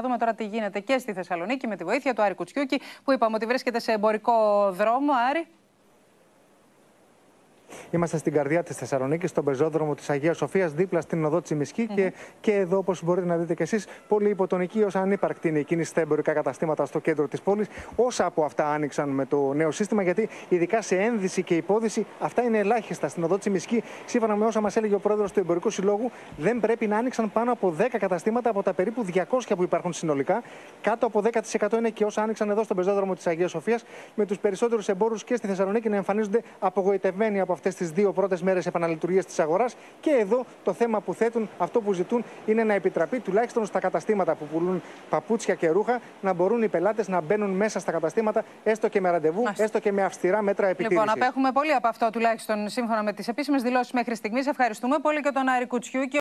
Να δούμε τώρα τι γίνεται και στη Θεσσαλονίκη με τη βοήθεια του Άρη Κουτσιούκη, που είπαμε ότι βρίσκεται σε εμπορικό δρόμο. Άρη. Είμαστε στην καρδιά της Θεσσαλονίκης, στον πεζόδρομο της Αγίας Σοφίας, δίπλα στην οδό Τσιμισκή. Και εδώ, όπως μπορείτε να δείτε κι εσείς, πολύ υποτονική ως ανύπαρκτη είναι η κίνηση στα εμπορικά καταστήματα στο κέντρο της πόλης. Όσα από αυτά άνοιξαν με το νέο σύστημα, γιατί ειδικά σε ένδυση και υπόδυση αυτά είναι ελάχιστα. Στην οδό Τσιμισκή, σύμφωνα με όσα μας έλεγε ο πρόεδρος του Εμπορικού Συλλόγου, δεν πρέπει να άνοιξαν πάνω από 10 καταστήματα από τα περίπου 200 που υπάρχουν συνολικά. Κάτω από 10% είναι και όσα άνοιξαν εδώ στον πεζόδρομο της Αγίας Σοφίας, με τους περισσότερους εμπόρους και στη Θεσσαλονίκη να εμφανίζονται απογοητευμένοι από αυτές τις δύο πρώτες μέρες επαναλειτουργίας της αγοράς. Και εδώ το θέμα που θέτουν, αυτό που ζητούν, είναι να επιτραπεί τουλάχιστον στα καταστήματα που πουλούν παπούτσια και ρούχα να μπορούν οι πελάτες να μπαίνουν μέσα στα καταστήματα, έστω και με ραντεβού, έστω και με αυστηρά μέτρα επιτήρησης. Λοιπόν, απέχουμε πολύ από αυτό, τουλάχιστον σύμφωνα με τις επίσημες δηλώσεις μέχρι στιγμής. Ευχαριστούμε πολύ και τον Άρη Κουτσιούκη.